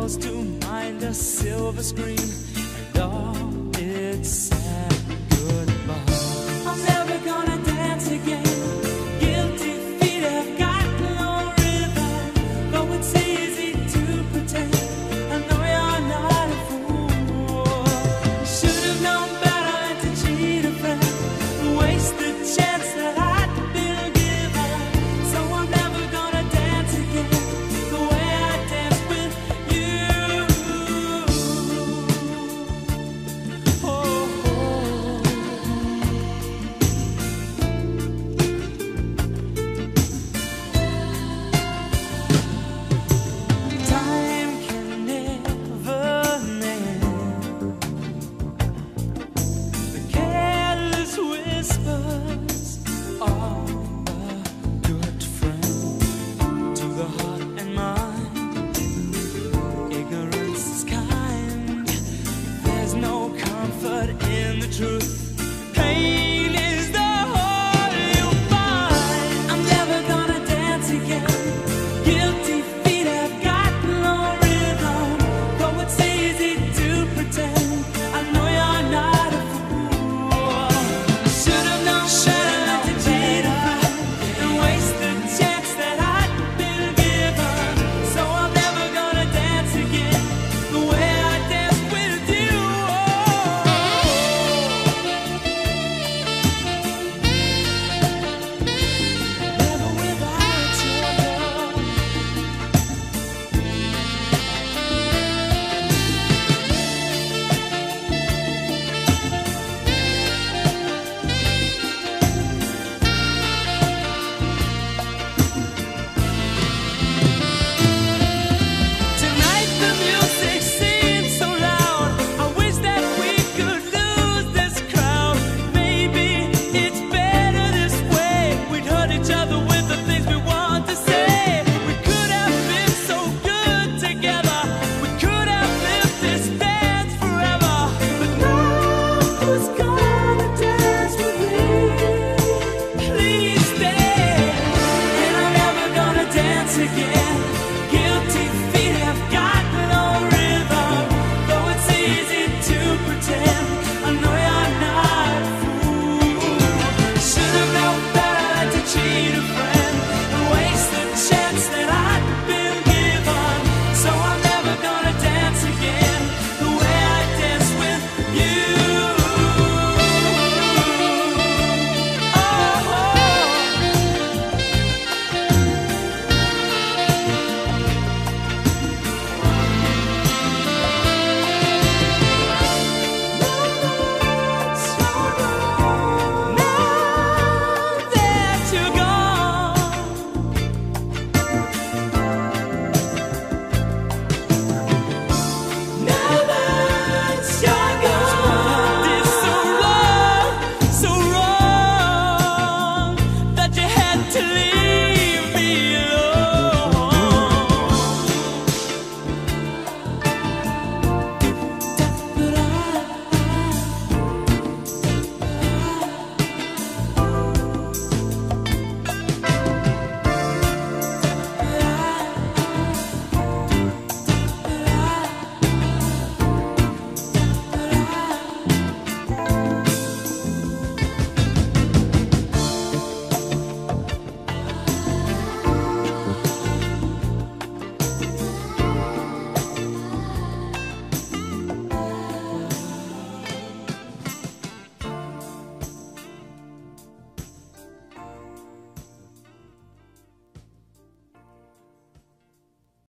calls to mind a silver screen, and all it says